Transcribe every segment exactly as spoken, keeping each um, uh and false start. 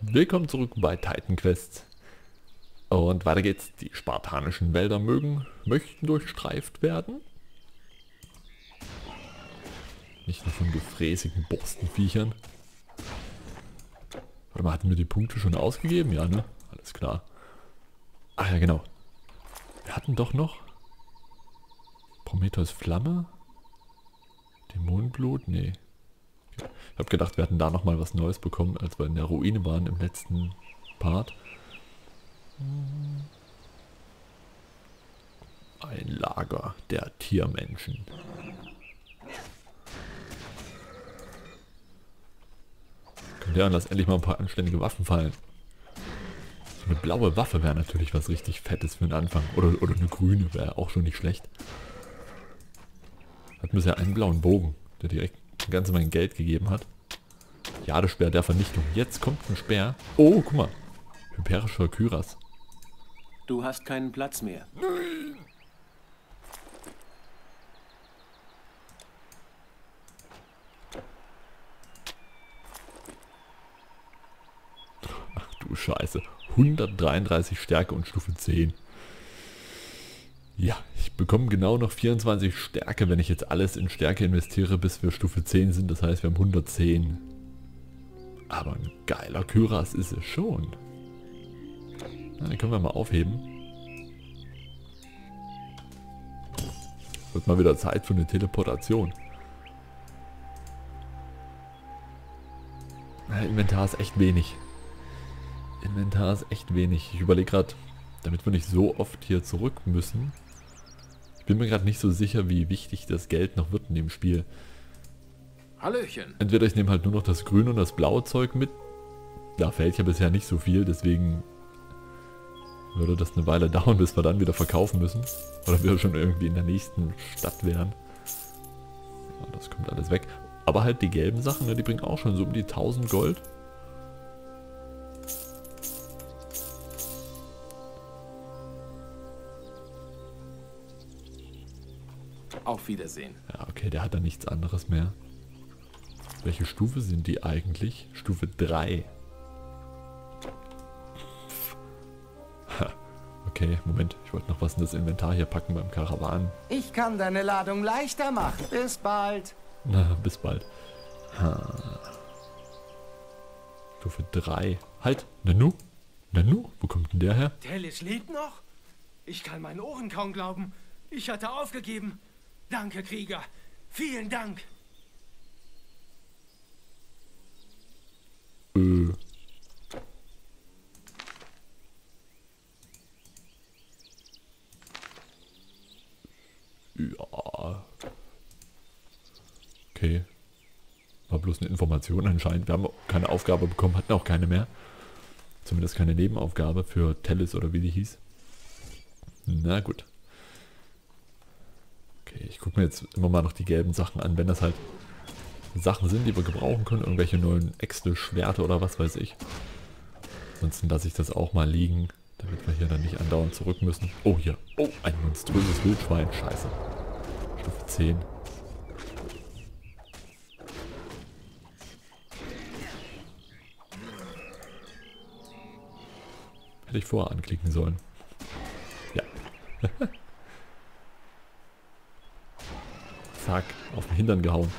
Willkommen zurück bei Titan Quest. Und weiter geht's. Die spartanischen Wälder mögen, möchten durchstreift werden. Nicht nur von gefräßigen Borstenviechern. Warte mal, hatten wir die Punkte schon ausgegeben? Ja, ne? Alles klar. Ach ja, genau. Wir hatten doch noch Prometheus Flamme. Dämonenblut? Nee. Ich habe gedacht, wir hatten da nochmal was Neues bekommen, als wir in der Ruine waren im letzten Part. Ein Lager der Tiermenschen. Komm her und lass endlich mal ein paar anständige Waffen fallen. So eine blaue Waffe wäre natürlich was richtig Fettes für den Anfang. Oder, oder eine grüne wäre auch schon nicht schlecht. Hat bisher einen blauen Bogen, der direkt eine ganze Menge Geld gegeben hat. Jagdsperre der Vernichtung. Jetzt kommt ein Speer. Oh, guck mal. Hyperischer Küras. Du hast keinen Platz mehr. Nein. Ach du Scheiße. hundertdreiunddreißig Stärke und Stufe zehn. Ja, ich bekomme genau noch vierundzwanzig Stärke, wenn ich jetzt alles in Stärke investiere, bis wir Stufe zehn sind. Das heißt, wir haben hundertzehn. Aber ein geiler Küras ist es schon. Na, den können wir mal aufheben. Wird mal wieder Zeit für eine Teleportation. Na, Inventar ist echt wenig. Inventar ist echt wenig. Ich überlege gerade, damit wir nicht so oft hier zurück müssen. Ich bin mir gerade nicht so sicher, wie wichtig das Geld noch wird in dem Spiel. Hallöchen. Entweder ich nehme halt nur noch das grüne und das blaue Zeug mit. Da fällt ja bisher nicht so viel, deswegen würde das eine Weile dauern, bis wir dann wieder verkaufen müssen. Oder wir schon irgendwie in der nächsten Stadt wären. Ja, das kommt alles weg. Aber halt die gelben Sachen, ne, die bringen auch schon so um die tausend Gold. Auf Wiedersehen. Ja, okay, der hat dann nichts anderes mehr. Welche Stufe sind die eigentlich? Stufe drei. Ha, okay, Moment. Ich wollte noch was in das Inventar hier packen beim Karawan. Ich kann deine Ladung leichter machen. Bis bald. Na, bis bald. Ha. Stufe drei. Halt, Nanu? Nanu? Wo kommt denn der her? Telis lebt noch? Ich kann meinen Ohren kaum glauben. Ich hatte aufgegeben. Danke, Krieger. Vielen Dank. Äh. Ja. Okay. War bloß eine Information anscheinend. Wir haben keine Aufgabe bekommen, hatten auch keine mehr. Zumindest keine Nebenaufgabe für Tellis oder wie die hieß. Na gut. Okay, ich gucke mir jetzt immer mal noch die gelben Sachen an, wenn das halt Sachen sind, die wir gebrauchen können. Irgendwelche neuen Äxte, Schwerte oder was weiß ich. Ansonsten lasse ich das auch mal liegen, damit wir hier dann nicht andauernd zurück müssen. Oh, hier. Oh, ein monströses Wildschwein. Scheiße. Stufe zehn. Hätte ich vorher anklicken sollen. Ja. Auf den Hintern gehauen.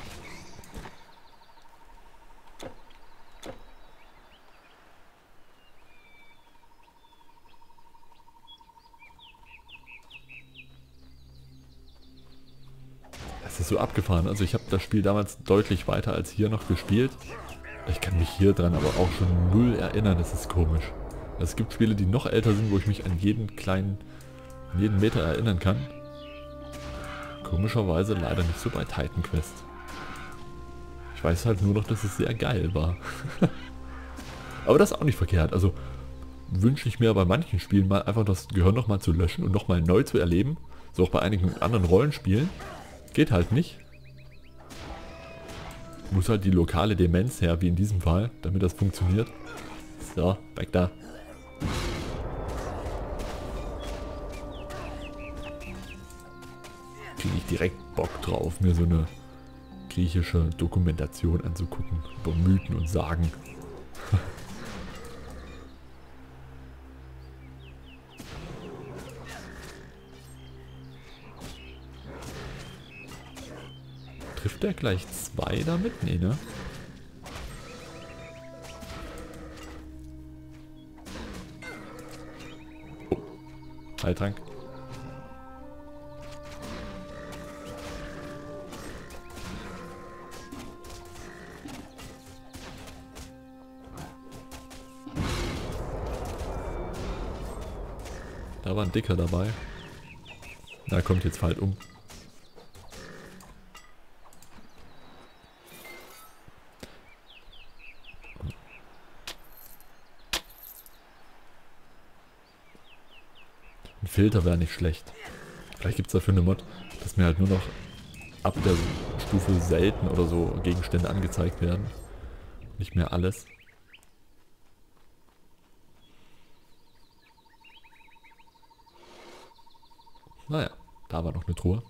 Es ist so abgefahren. Also ich habe das Spiel damals deutlich weiter als hier noch gespielt. Ich kann mich hier dran aber auch schon null erinnern. Das ist komisch. Es gibt Spiele, die noch älter sind, wo ich mich an jeden kleinen, an jeden Meter erinnern kann. Komischerweise leider nicht so bei Titan Quest. Ich weiß halt nur noch, dass es sehr geil war. Aber das ist auch nicht verkehrt. Also wünsche ich mir bei manchen Spielen mal einfach das Gehirn nochmal zu löschen und nochmal neu zu erleben. So auch bei einigen anderen Rollenspielen. Geht halt nicht. Muss halt die lokale Demenz her, wie in diesem Fall, damit das funktioniert. So, weg da. Kriege ich direkt Bock drauf, mir so eine griechische Dokumentation anzugucken über Mythen und Sagen. Trifft er gleich zwei damit? Nee, ne? Oh. Heiltrank. Da war ein Dicker dabei. Da kommt jetzt halt um. Ein Filter wäre nicht schlecht. Vielleicht gibt es dafür eine Mod, dass mir halt nur noch ab der Stufe selten oder so Gegenstände angezeigt werden. Nicht mehr alles. Naja, da war noch eine Truhe.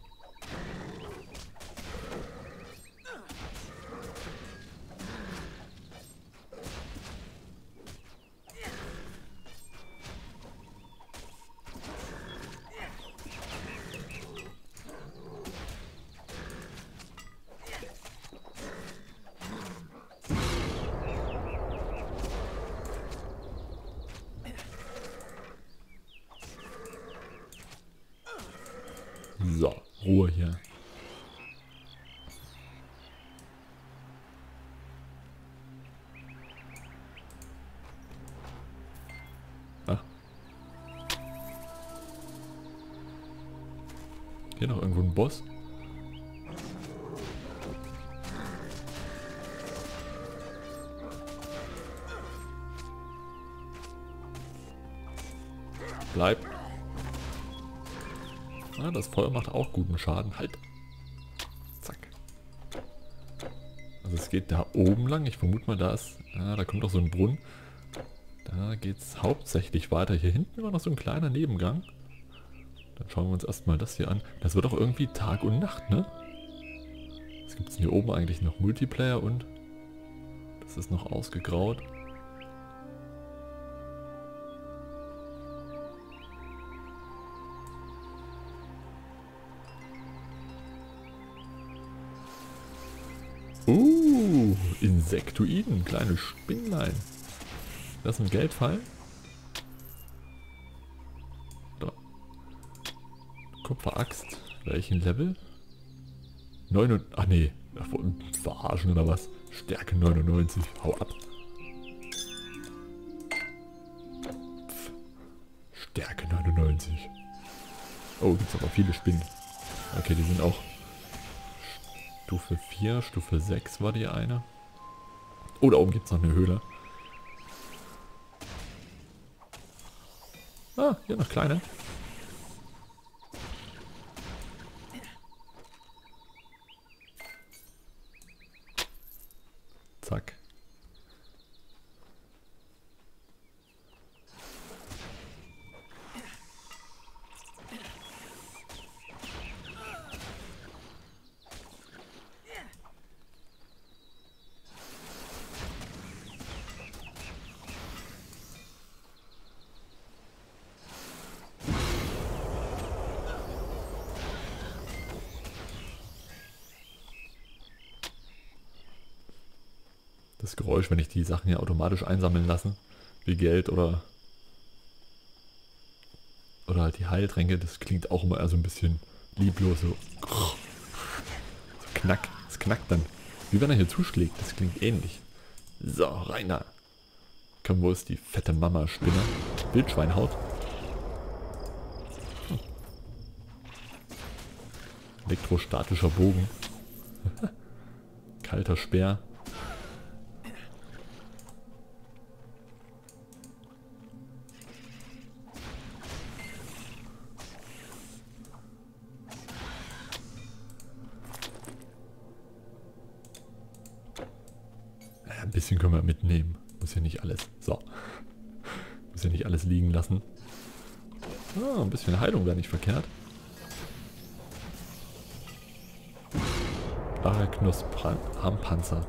So, Ruhe hier. Ach. Hier noch irgendwo ein Boss. Bleib. Das Feuer macht auch guten Schaden. Halt. Zack. Also es geht da oben lang. Ich vermute mal, da ist... Ah, da kommt doch so ein Brunnen. Da geht es hauptsächlich weiter. Hier hinten war noch so ein kleiner Nebengang. Dann schauen wir uns erstmal das hier an. Das wird doch irgendwie Tag und Nacht, ne? Was gibt es denn hier oben eigentlich noch? Multiplayer und... Das ist noch ausgegraut. Uh, Insektoiden, kleine Spinnlein. Das ist ein Geldfall. Da. Kupferaxt. Welchen Level? neun und... Ach nee. Verarschen oder was? Stärke neunundneunzig. Hau ab. Pff. Stärke neunundneunzig. Oh, gibt's aber viele Spinnen. Okay, die sind auch... Stufe vier, Stufe sechs war die eine. Oh, da oben gibt es noch eine Höhle. Ah, hier noch kleine. Zack. Das Geräusch, wenn ich die Sachen hier automatisch einsammeln lasse, wie Geld oder oder halt die Heiltränke, das klingt auch immer eher so ein bisschen lieblos, so, so knack, es knackt dann. Wie wenn er hier zuschlägt, das klingt ähnlich. So, Rainer. Komm, wo ist die fette Mama-Spinne? Wildschweinhaut. Hm. Elektrostatischer Bogen. Kalter Speer. Ein bisschen können wir mitnehmen. Muss ja nicht alles. So. Muss ja nicht alles liegen lassen. Ah, ein bisschen Heilung wäre nicht verkehrt. Arachnos-Armpanzer.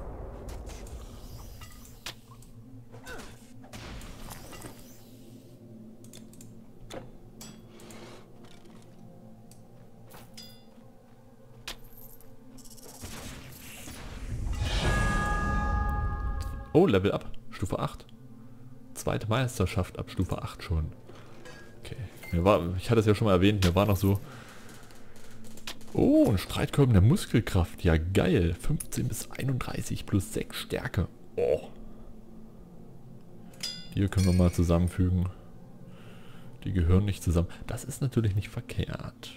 Oh, Level up. Stufe acht. Zweite Meisterschaft ab Stufe acht schon. Okay. Mir war, ich hatte es ja schon mal erwähnt, mir war noch so... Oh, ein Streitkolben der Muskelkraft. Ja, geil. fünfzehn bis einunddreißig plus sechs Stärke. Oh. Hier können wir mal zusammenfügen. Die gehören nicht zusammen. Das ist natürlich nicht verkehrt.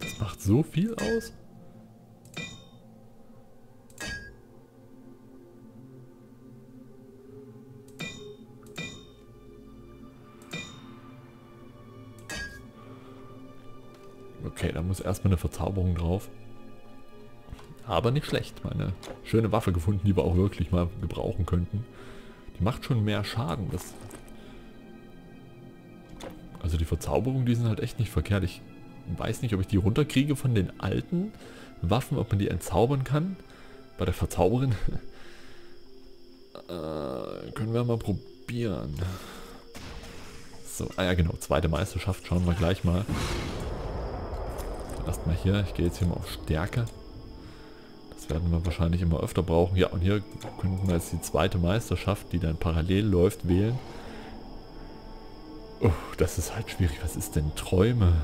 Das macht so viel aus. Okay, da muss erstmal eine Verzauberung drauf. Aber nicht schlecht, meine schöne Waffe gefunden, die wir auch wirklich mal gebrauchen könnten. Die macht schon mehr Schaden. Das also die Verzauberungen, die sind halt echt nicht verkehrt. Ich weiß nicht, ob ich die runterkriege von den alten Waffen, ob man die entzaubern kann. Bei der Verzauberin äh, können wir mal probieren. So, ah ja genau, zweite Meisterschaft schauen wir gleich mal. Erstmal hier, ich gehe jetzt hier mal auf Stärke. Das werden wir wahrscheinlich immer öfter brauchen. Ja, und hier könnten wir jetzt die zweite Meisterschaft, die dann parallel läuft, wählen. Oh, das ist halt schwierig. Was ist denn Träume?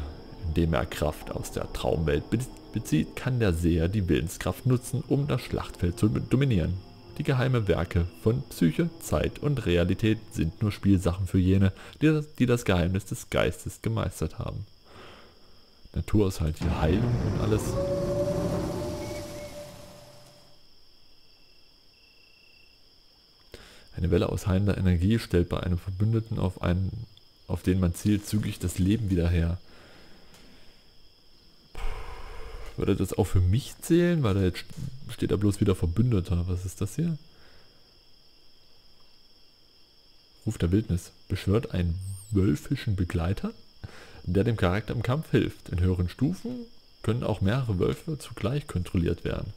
Indem er Kraft aus der Traumwelt bezieht, kann der Seher die Willenskraft nutzen, um das Schlachtfeld zu dominieren. Die geheimen Werke von Psyche, Zeit und Realität sind nur Spielsachen für jene, die das Geheimnis des Geistes gemeistert haben. Natur ist halt hier Heilung und alles. Eine Welle aus heilender Energie stellt bei einem Verbündeten, auf einen, auf den man zielt, zügig das Leben wieder her. Würde das auch für mich zählen? Weil da jetzt steht da bloß wieder Verbündeter. Was ist das hier? Ruf der Wildnis. Beschwört einen wölfischen Begleiter, der dem Charakter im Kampf hilft. In höheren Stufen können auch mehrere Wölfe zugleich kontrolliert werden.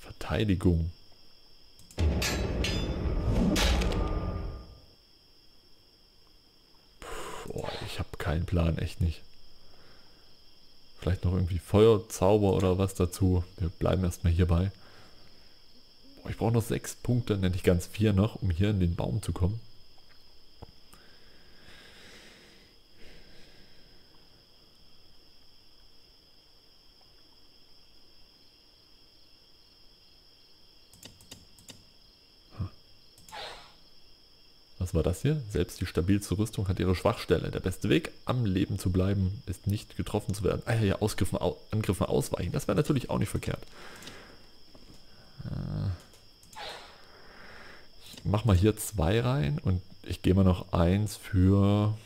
Verteidigung. Puh, oh, ich habe keinen Plan, echt nicht. Vielleicht noch irgendwie Feuerzauber oder was dazu. Wir bleiben erstmal hierbei. Oh, ich brauche noch sechs Punkte, nenne ich ganz vier noch, um hier in den Baum zu kommen. Was war das hier? Selbst die stabilste Rüstung hat ihre Schwachstelle. Der beste Weg, am Leben zu bleiben, ist nicht getroffen zu werden. Ah ja, ja Ausgriffen, au, Angriffen ausweichen. Das wäre natürlich auch nicht verkehrt. Ich mach mal hier zwei rein und ich gehe mal noch eins für...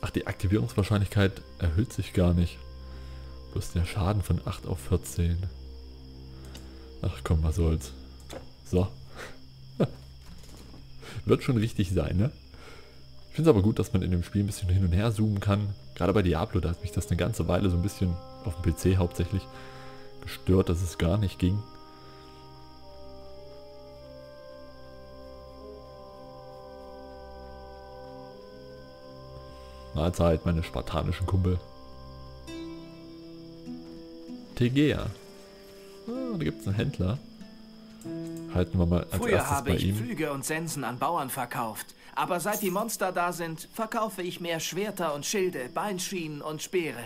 Ach, die Aktivierungswahrscheinlichkeit erhöht sich gar nicht. Bloß der Schaden von acht auf vierzehn. Ach komm, was soll's. So. Wird schon richtig sein, ne? Ich finde es aber gut, dass man in dem Spiel ein bisschen hin und her zoomen kann. Gerade bei Diablo, da hat mich das eine ganze Weile so ein bisschen, auf dem P C hauptsächlich, gestört, dass es gar nicht ging. Mahlzeit, meine spartanischen Kumpel. Tegea. Ah, da gibt es einen Händler. Halten wir mal als Früher erstes habe bei ich ihm. Flüge und Sensen an Bauern verkauft. Aber seit die Monster da sind, verkaufe ich mehr Schwerter und Schilde, Beinschienen und Speere.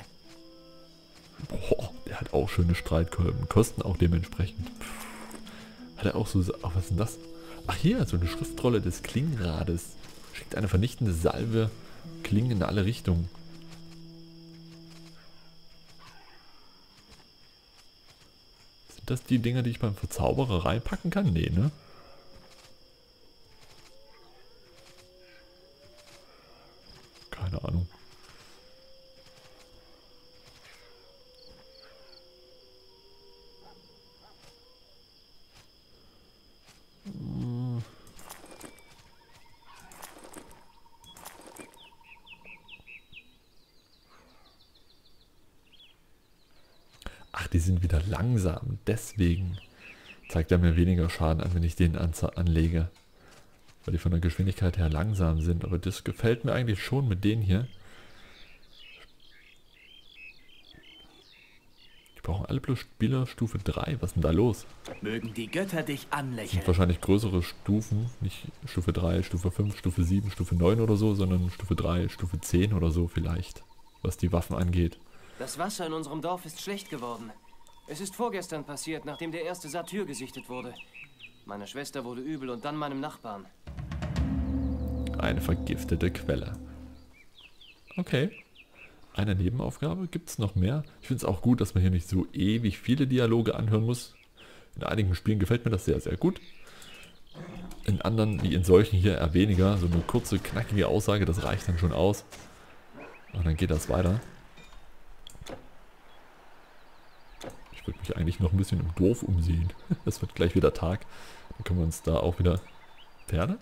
Boah, der hat auch schöne Streitkolben. Kosten auch dementsprechend. Pff. Hat er auch so... Ach, was ist denn das? Ach hier, so eine Schriftrolle des Klingenrades. Schickt eine vernichtende Salve... Klingen in alle Richtungen. Sind das die Dinger, die ich beim Verzauberer reinpacken kann? Nee, ne? Keine Ahnung. die sind wieder langsam. Deswegen zeigt er mir weniger Schaden an, wenn ich den anlege. Weil die von der Geschwindigkeit her langsam sind. Aber das gefällt mir eigentlich schon mit denen hier. Die brauchen alle bloß Spieler Stufe drei. Was ist denn da los? Mögen die Götter dich anlächeln. Und wahrscheinlich größere Stufen. Nicht Stufe drei, Stufe fünf, Stufe sieben, Stufe neun oder so. Sondern Stufe drei, Stufe zehn oder so vielleicht. Was die Waffen angeht. Das Wasser in unserem Dorf ist schlecht geworden. Es ist vorgestern passiert, nachdem der erste Satyr gesichtet wurde. Meine Schwester wurde übel und dann meinem Nachbarn. Eine vergiftete Quelle. Okay. Eine Nebenaufgabe. Gibt es noch mehr? Ich finde es auch gut, dass man hier nicht so ewig viele Dialoge anhören muss. In einigen Spielen gefällt mir das sehr, sehr gut. In anderen, wie in solchen hier, eher weniger. So eine kurze, knackige Aussage, das reicht dann schon aus. Und dann geht das weiter. Ich würde mich eigentlich noch ein bisschen im Dorf umsehen. Es wird gleich wieder Tag. Dann können wir uns da auch wieder... Ferne?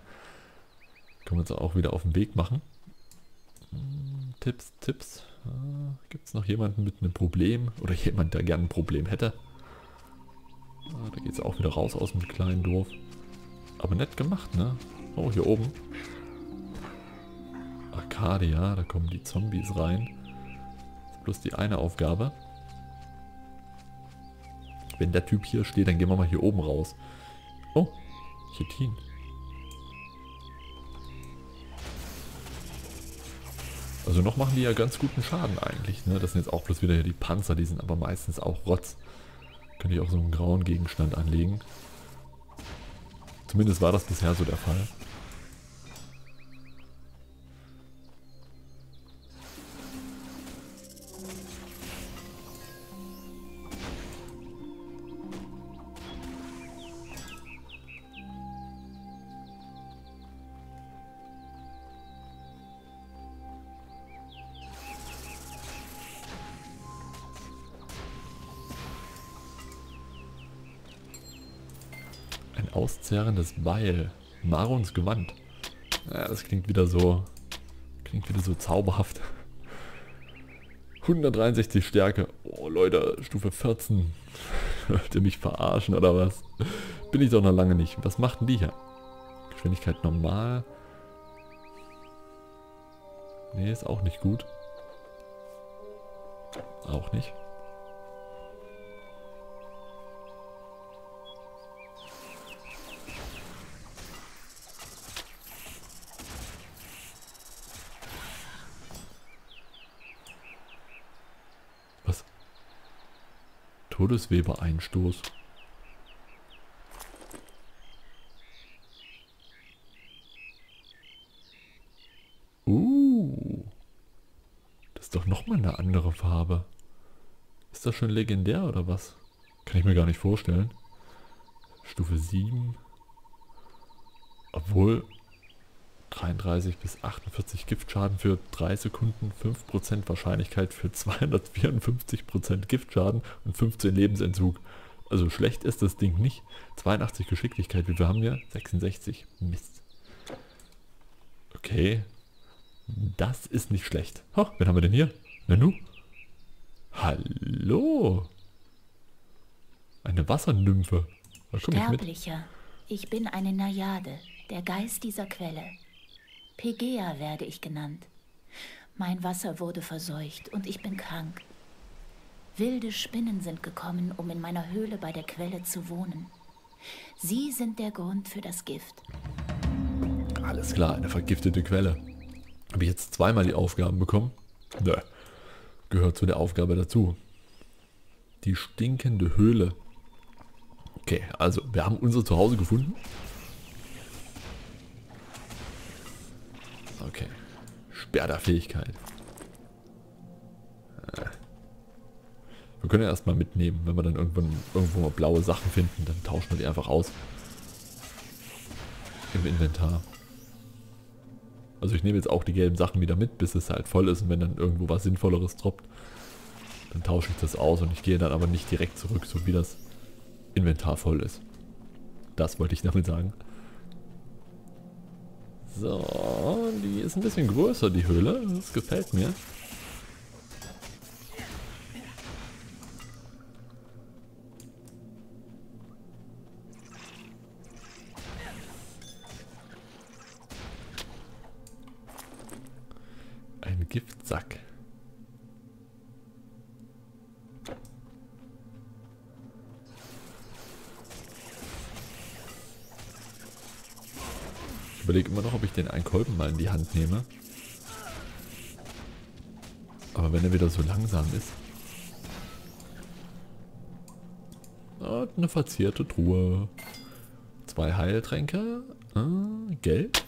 Können wir uns auch wieder auf den Weg machen. Hm, Tipps, Tipps. Ah, gibt es noch jemanden mit einem Problem? Oder jemand, der gerne ein Problem hätte? Ah, da geht es auch wieder raus aus dem kleinen Dorf. Aber nett gemacht, ne? Oh, hier oben. Arcadia, da kommen die Zombies rein. Bloß die eine Aufgabe. Wenn der Typ hier steht, dann gehen wir mal hier oben raus. Oh, Chitin. Also noch machen die ja ganz guten Schaden eigentlich. Ne? Das sind jetzt auch bloß wieder hier die Panzer, die sind aber meistens auch Rotz. Könnte ich auch so einen grauen Gegenstand anlegen. Zumindest war das bisher so der Fall. Auszehrendes Beil. Marons Gewand. Ja, das klingt wieder so... Klingt wieder so zauberhaft. hundertdreiundsechzig Stärke. Oh Leute, Stufe vierzehn. Wollt ihr mich verarschen oder was? Bin ich doch noch lange nicht. Was machten die hier? Geschwindigkeit normal. Nee, ist auch nicht gut. Auch nicht. Todesweber-Einstoß. Uh. Das ist doch nochmal eine andere Farbe. Ist das schon legendär oder was? Kann ich mir gar nicht vorstellen. Stufe sieben. Obwohl dreiunddreißig bis achtundvierzig Giftschaden für drei Sekunden, fünf Prozent Wahrscheinlichkeit für zweihundertvierundfünfzig Prozent Giftschaden und fünfzehn Lebensentzug. Also schlecht ist das Ding nicht. zweiundachtzig Geschicklichkeit, wie wir haben hier? sechsundsechzig. Mist. Okay. Das ist nicht schlecht. Oh, wen haben wir denn hier? Nanu? Hallo? Eine Wassernymphe. Sterblicher, ich bin eine Najade, der Geist dieser Quelle. Pegea werde ich genannt. Mein Wasser wurde verseucht und ich bin krank. Wilde Spinnen sind gekommen, um in meiner Höhle bei der Quelle zu wohnen. Sie sind der Grund für das Gift. Alles klar, eine vergiftete Quelle. Habe ich jetzt zweimal die Aufgaben bekommen? Nö. Gehört zu der Aufgabe dazu. Die stinkende Höhle. Okay, also wir haben unser Zuhause gefunden. Okay. Sperr der Fähigkeit. Wir können ja erstmal mitnehmen, wenn wir dann irgendwann, irgendwo mal blaue Sachen finden, dann tauschen wir die einfach aus. Im Inventar. Also ich nehme jetzt auch die gelben Sachen wieder mit, bis es halt voll ist und wenn dann irgendwo was Sinnvolleres droppt, dann tausche ich das aus und ich gehe dann aber nicht direkt zurück, so wie das Inventar voll ist. Das wollte ich damit sagen. So, die ist ein bisschen größer, die Höhle. Das gefällt mir. Giftsack. Ich überlege immer noch, ob ich den einen Kolben mal in die Hand nehme. Aber wenn er wieder so langsam ist. Und eine verzierte Truhe. Zwei Heiltränke. Äh, Geld.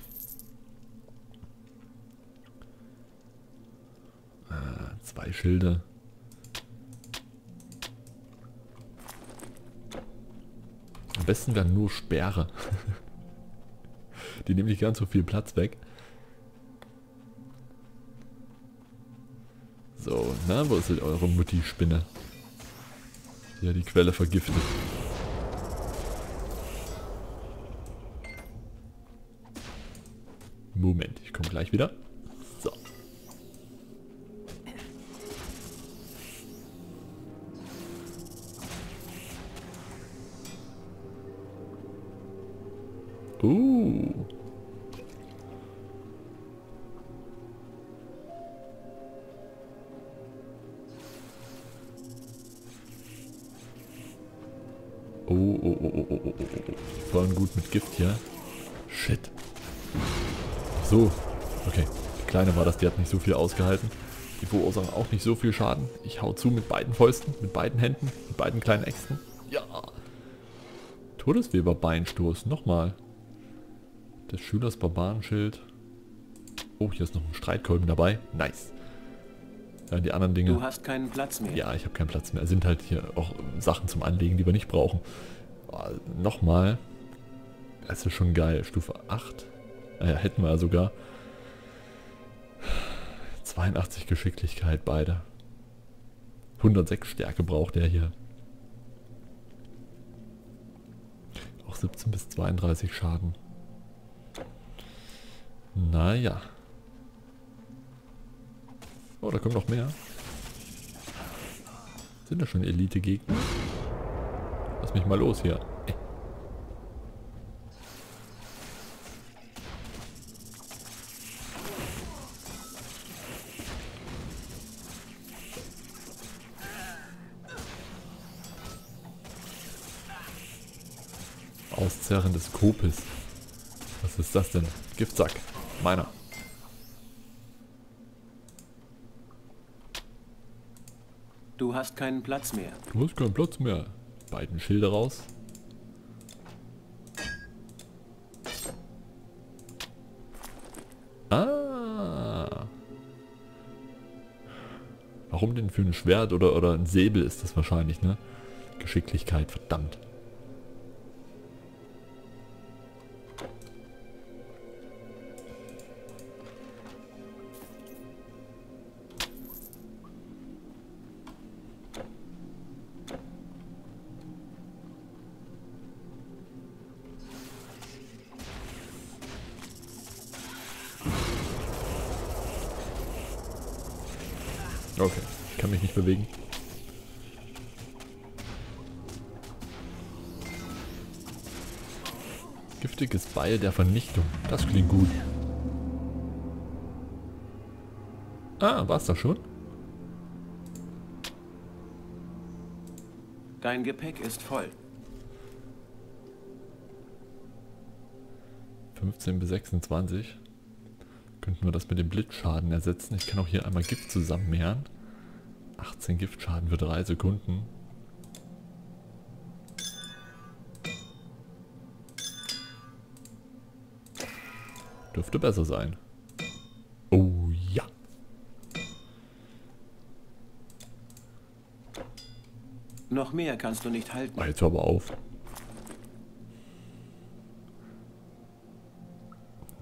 Ah, zwei Schilde. Am besten wären nur Sperre. Die nehmen nicht ganz so viel Platz weg. So, na, wo ist denn eure Mutti-Spinne? Ja, die Quelle vergiftet. Moment, ich komme gleich wieder. So. Uh. Oh, oh, oh, oh, oh, oh, oh. Voll gut mit Gift hier. Shit. So. Okay. Die Kleine war das, die hat nicht so viel ausgehalten. Die verursachen auch nicht so viel Schaden. Ich hau zu mit beiden Fäusten, mit beiden Händen, mit beiden kleinen Äxten. Ja. Todesweber-Einstoß. Nochmal. Des Schülers Barbarenschild. Oh, hier ist noch ein Streitkolben dabei. Nice. Ja, die anderen Dinge. Du hast keinen Platz mehr. Ja, ich habe keinen Platz mehr. Sind halt hier auch Sachen zum Anlegen, die wir nicht brauchen. Oh, nochmal. Das ist schon geil. Stufe acht. Naja, hätten wir ja sogar. zweiundachtzig Geschicklichkeit beide. hundertsechs Stärke braucht der hier. Auch siebzehn bis zweiunddreißig Schaden. Naja. Oh, da kommen noch mehr. Sind da schon Elite-Gegner? Lass mich mal los hier. Ey. Auszerren des Kopis. Was ist das denn? Giftsack. Meiner. Du hast keinen Platz mehr. Du hast keinen Platz mehr. Beiden Schilde raus. Ah. Warum denn für ein Schwert oder, oder ein Säbel ist das wahrscheinlich, ne? Geschicklichkeit, verdammt. Okay, ich kann mich nicht bewegen. Giftiges Beil der Vernichtung. Das klingt gut. Ah, war's das schon? Dein Gepäck ist voll. fünfzehn bis sechsundzwanzig. Könnten wir das mit dem Blitzschaden ersetzen. Ich kann auch hier einmal Gift zusammenmehren. achtzehn Giftschaden für drei Sekunden. Dürfte besser sein. Oh ja. Noch mehr kannst du nicht halten. Ah, jetzt hör aber auf.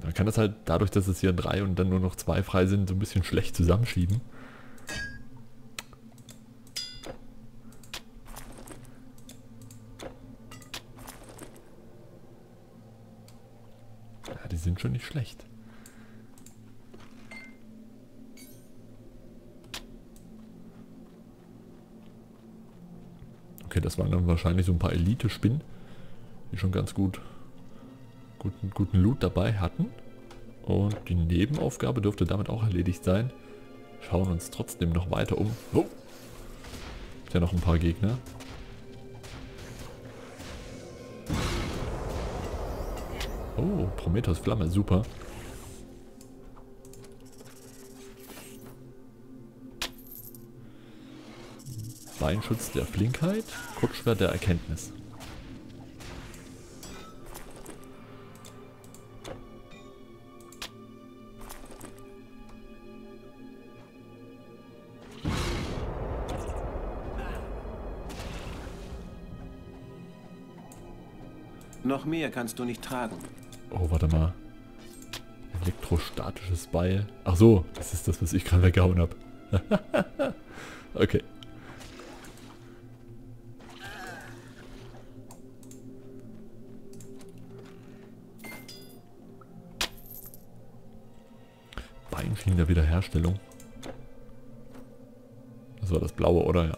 Man kann das halt dadurch, dass es hier drei und dann nur noch zwei frei sind, so ein bisschen schlecht zusammenschieben. Ja, die sind schon nicht schlecht. Okay, das waren dann wahrscheinlich so ein paar Elite-Spinnen, die schon ganz gut... Guten, guten Loot dabei hatten. Und die Nebenaufgabe dürfte damit auch erledigt sein. Schauen uns trotzdem noch weiter um. Oh. Gibt ja noch ein paar Gegner. Oh, Prometheus Flamme, super. Beinschiene der Flinkheit, Kutschwert der Erkenntnis. Noch mehr kannst du nicht tragen. Oh, warte mal. Elektrostatisches Beil. Ach so, das ist das, was ich gerade weggehauen habe. Okay. Beinschiene in der Wiederherstellung. Das war das Blaue, oder? Ja.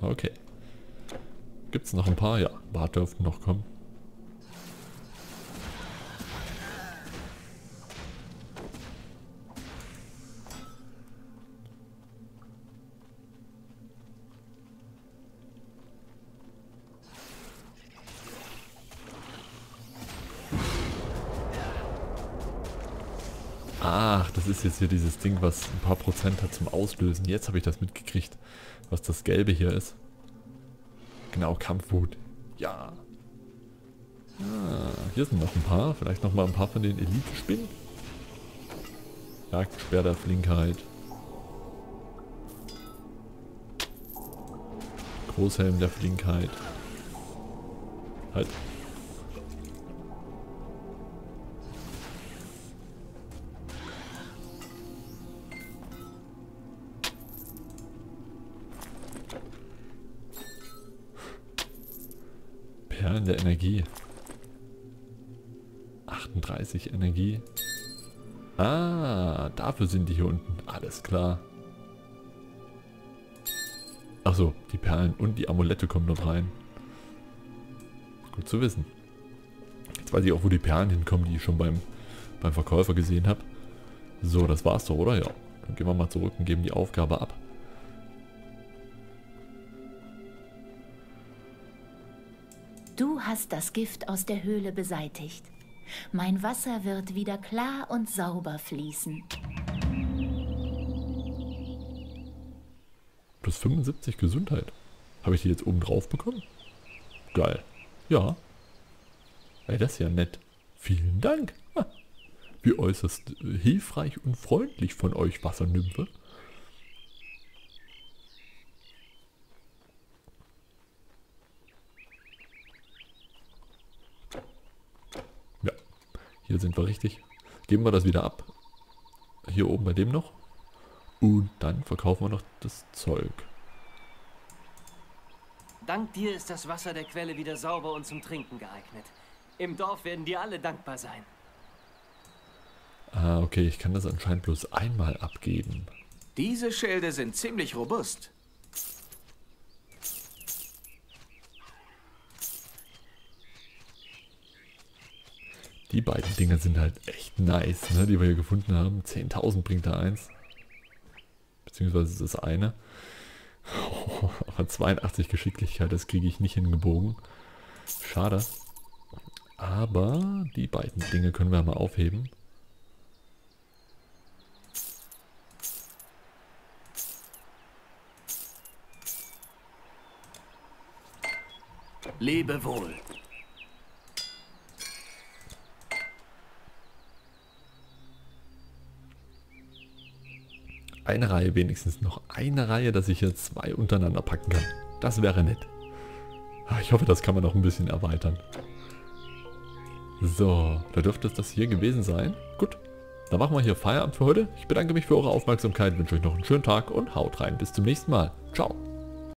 Okay. Gibt's noch ein paar? Ja, ein paar dürften noch kommen. Ach, das ist jetzt hier dieses Ding, was ein paar Prozent hat zum Auslösen. Jetzt habe ich das mitgekriegt, was das Gelbe hier ist. Genau, Kampfwut. Ja. Ah, hier sind noch ein paar. Vielleicht nochmal ein paar von den Elite-Spinnen. Jagdsperre der Flinkheit. Großhelm der Flinkheit. Halt. Perlen der Energie. achtunddreißig Energie. Ah, dafür sind die hier unten. Alles klar. Achso, die Perlen und die Amulette kommen dort rein. Gut zu wissen. Jetzt weiß ich auch, wo die Perlen hinkommen, die ich schon beim, beim Verkäufer gesehen habe. So, das war's doch, oder? Ja. Dann gehen wir mal zurück und geben die Aufgabe ab. Du hast das Gift aus der Höhle beseitigt. Mein Wasser wird wieder klar und sauber fließen. Plus fünfundsiebzig Gesundheit. Habe ich die jetzt oben drauf bekommen? Geil. Ja. Ey, das ist ja nett. Vielen Dank. Ha. Wie äußerst hilfreich und freundlich von euch, Wassernymphe. Hier sind wir richtig. Geben wir das wieder ab. Hier oben bei dem noch. Und dann verkaufen wir noch das Zeug. Dank dir ist das Wasser der Quelle wieder sauber und zum Trinken geeignet. Im Dorf werden dir alle dankbar sein. Ah, okay. Ich kann das anscheinend bloß einmal abgeben. Diese Schilde sind ziemlich robust. Die beiden Dinger sind halt echt nice, ne, die wir hier gefunden haben. zehntausend bringt da eins. Beziehungsweise das eine. Oh, aber zweiundachtzig Geschicklichkeit, das kriege ich nicht hingebogen. Schade. Aber die beiden Dinge können wir mal aufheben. Lebe wohl. Eine Reihe wenigstens, noch eine Reihe, dass ich hier zwei untereinander packen kann. Das wäre nett. Ich hoffe, das kann man noch ein bisschen erweitern. So, da dürfte es das hier gewesen sein. Gut, dann machen wir hier Feierabend für heute. Ich bedanke mich für eure Aufmerksamkeit, wünsche euch noch einen schönen Tag und haut rein. Bis zum nächsten Mal. Ciao.